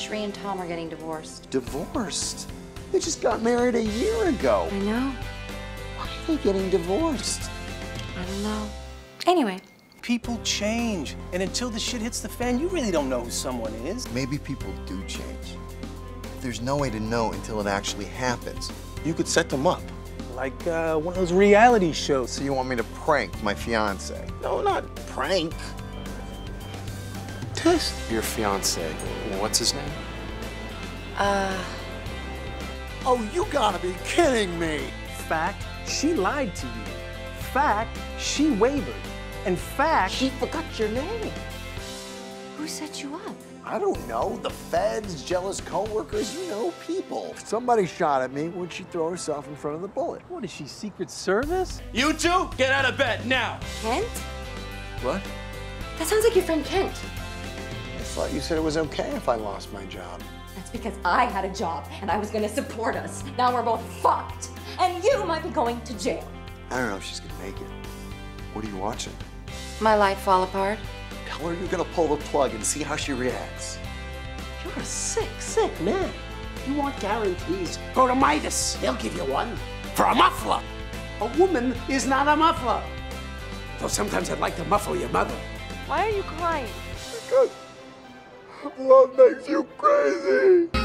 Shree and Tom are getting divorced. Divorced? They just got married a year ago. I know. Why are they getting divorced? I don't know. Anyway. People change, and until the shit hits the fan, you really don't know who someone is. Maybe people do change. There's no way to know until it actually happens. You could set them up. Like one of those reality shows. So you want me to prank my fiance? No, not prank. Test your fiance. What's his name? Oh, you gotta be kidding me. Fact, she lied to you. Fact, she wavered. In fact, she forgot your name. Who set you up? I don't know. The feds, jealous coworkers, you know, people. If somebody shot at me, would she throw herself in front of the bullet? What is she, Secret Service? You two, get out of bed now. Kent? What? That sounds like your friend Kent. I thought you said it was okay if I lost my job. That's because I had a job and I was gonna support us. Now we're both fucked. And you might be going to jail. I don't know if she's gonna make it. What are you watching? My life fall apart. Tell her you're gonna pull the plug and see how she reacts. You're a sick, sick man. You want guarantees? Go to Midas. They'll give you one for a muffler. A woman is not a muffler. Though sometimes I'd like to muffle your mother. Why are you crying? Because love makes you crazy.